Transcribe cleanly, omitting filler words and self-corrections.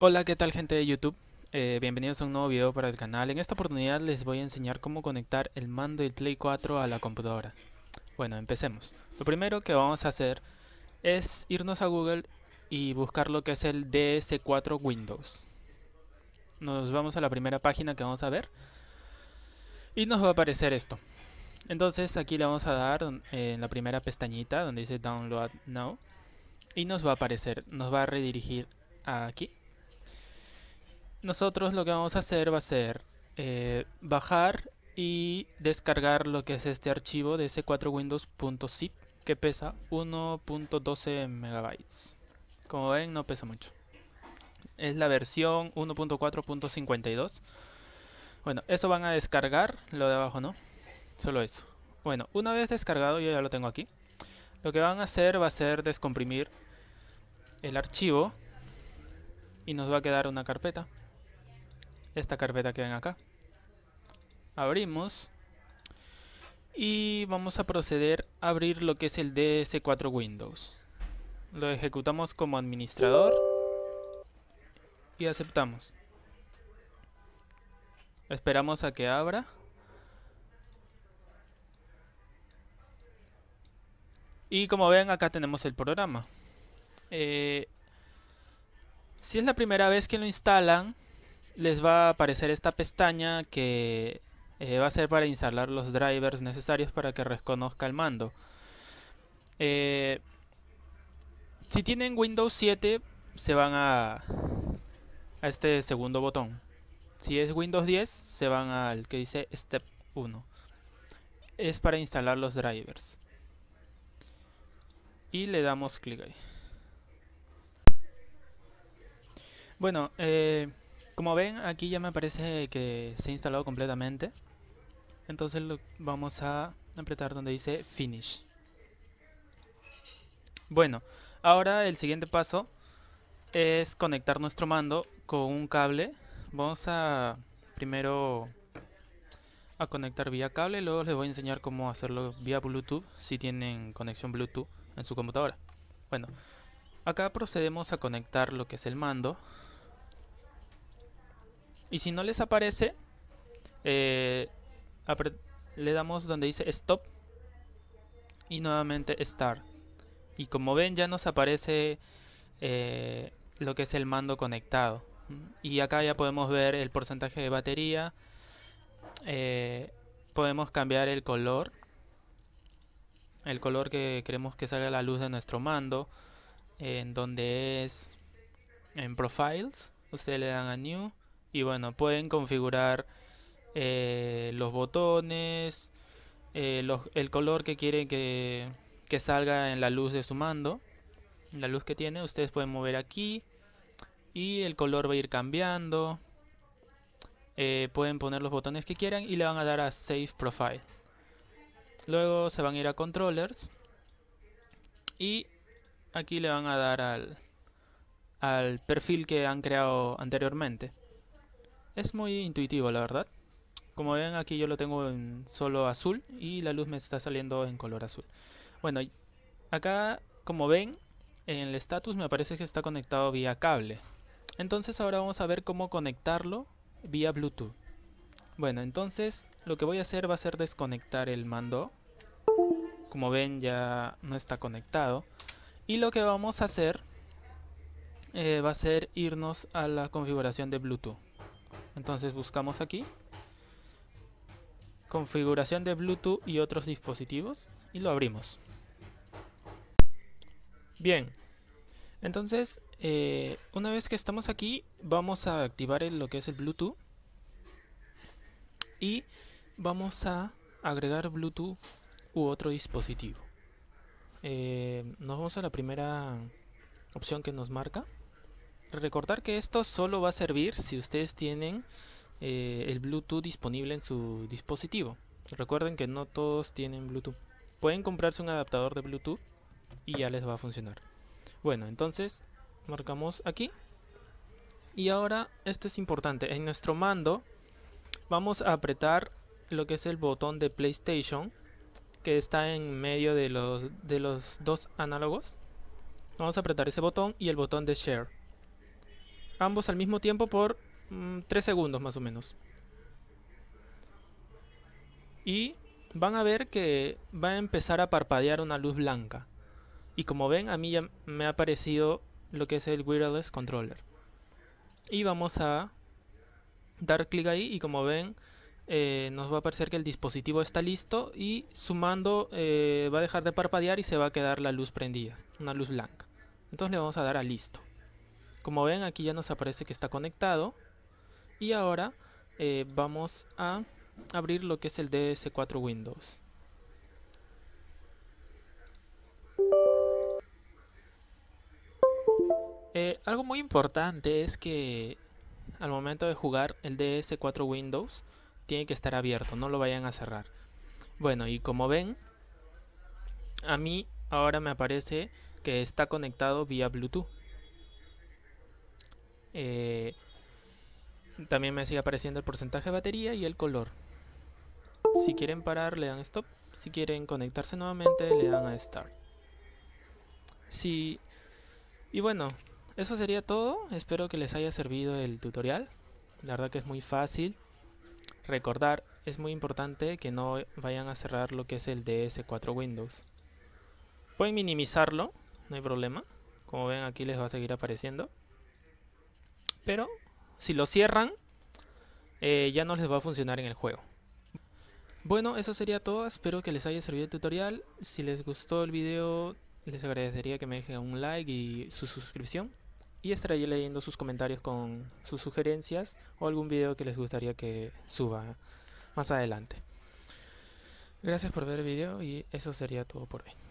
Hola, ¿qué tal gente de YouTube? Bienvenidos a un nuevo video para el canal. En esta oportunidad les voy a enseñar cómo conectar el mando del Play 4 a la computadora. Bueno, empecemos. Lo primero que vamos a hacer es irnos a Google y buscar lo que es el DS4 Windows. Nos vamos a la primera página que vamos a ver y nos va a aparecer esto. Entonces aquí le vamos a dar en la primera pestañita donde dice Download Now y nos va a aparecer, nos va a redirigir aquí. Nosotros lo que vamos a hacer va a ser bajar y descargar lo que es este archivo de ds4windows.zip que pesa 1.12 megabytes. Como ven, no pesa mucho. Es la versión 1.4.52. Bueno, eso van a descargar, lo de abajo no, solo eso. Bueno, una vez descargado, yo ya lo tengo aquí. Lo que van a hacer va a ser descomprimir el archivo y nos va a quedar una carpeta. Esta carpeta que ven acá. Abrimos y vamos a proceder a abrir lo que es el DS4 Windows. Lo ejecutamos como administrador y aceptamos. Esperamos a que abra. Y como ven, acá tenemos el programa. Si es la primera vez que lo instalan, les va a aparecer esta pestaña que va a ser para instalar los drivers necesarios para que reconozca el mando. Si tienen Windows 7, se van a este segundo botón. Si es Windows 10, se van al que dice Step 1. Es para instalar los drivers. Y le damos clic ahí. Bueno, como ven, aquí ya me parece que se ha instalado completamente. Entonces vamos a apretar donde dice Finish. Bueno, ahora el siguiente paso es conectar nuestro mando con un cable. Vamos a primero a conectar vía cable, luego les voy a enseñar cómo hacerlo vía Bluetooth si tienen conexión Bluetooth en su computadora. Bueno, acá procedemos a conectar lo que es el mando. Y si no les aparece, le damos donde dice Stop y nuevamente Start. Y como ven, ya nos aparece lo que es el mando conectado. Y acá ya podemos ver el porcentaje de batería. Podemos cambiar el color. El color que queremos que salga a la luz de nuestro mando. En donde es en Profiles, ustedes le dan a New. Y bueno, pueden configurar los botones, el color que quieren que salga en la luz de su mando. La luz que tiene, ustedes pueden mover aquí y el color va a ir cambiando. Pueden poner los botones que quieran y le van a dar a Save Profile. Luego se van a ir a Controllers y aquí le van a dar al perfil que han creado anteriormente. Es muy intuitivo, la verdad. Como ven, aquí yo lo tengo en solo azul y la luz me está saliendo en color azul. Bueno, acá como ven, en el status me parece que está conectado vía cable. Entonces ahora vamos a ver cómo conectarlo vía Bluetooth. Bueno, entonces lo que voy a hacer va a ser desconectar el mando. Como ven, ya no está conectado. Y lo que vamos a hacer va a ser irnos a la configuración de Bluetooth. Entonces buscamos aquí configuración de Bluetooth y otros dispositivos y lo abrimos. Bien, entonces una vez que estamos aquí vamos a activar lo que es el Bluetooth y vamos a agregar Bluetooth u otro dispositivo. Nos vamos a la primera opción que nos marca. Recordar que esto solo va a servir si ustedes tienen el Bluetooth disponible en su dispositivo. Recuerden que no todos tienen Bluetooth. Pueden comprarse un adaptador de Bluetooth y ya les va a funcionar. Bueno, entonces marcamos aquí. Y ahora esto es importante. En nuestro mando vamos a apretar lo que es el botón de PlayStation que está en medio de los dos análogos. Vamos a apretar ese botón y el botón de Share. ambos al mismo tiempo por 3 segundos más o menos. Y van a ver que va a empezar a parpadear una luz blanca. Y como ven, a mí ya me ha aparecido lo que es el wireless controller. Y vamos a dar clic ahí y como ven, nos va a aparecer que el dispositivo está listo. Y sumando va a dejar de parpadear y se va a quedar la luz prendida, una luz blanca. Entonces le vamos a dar a listo. Como ven, aquí ya nos aparece que está conectado. Y ahora vamos a abrir lo que es el DS4 Windows. Algo muy importante es que al momento de jugar el DS4 Windows tiene que estar abierto, no lo vayan a cerrar. Bueno, y como ven, a mí ahora me aparece que está conectado vía Bluetooth. También me sigue apareciendo el porcentaje de batería y el color. Si quieren parar, le dan stop. Si quieren conectarse nuevamente, le dan a start. Sí. Y bueno, eso sería todo. Espero que les haya servido el tutorial. La verdad que es muy fácil. Recordar, es muy importante que no vayan a cerrar lo que es el DS4 Windows. Pueden minimizarlo, no hay problema. Como ven, aquí les va a seguir apareciendo. Pero si lo cierran, ya no les va a funcionar en el juego. Bueno, eso sería todo. Espero que les haya servido el tutorial. Si les gustó el video, les agradecería que me dejen un like y su suscripción. Y estaré leyendo sus comentarios con sus sugerencias o algún video que les gustaría que suba más adelante. Gracias por ver el video y eso sería todo por hoy.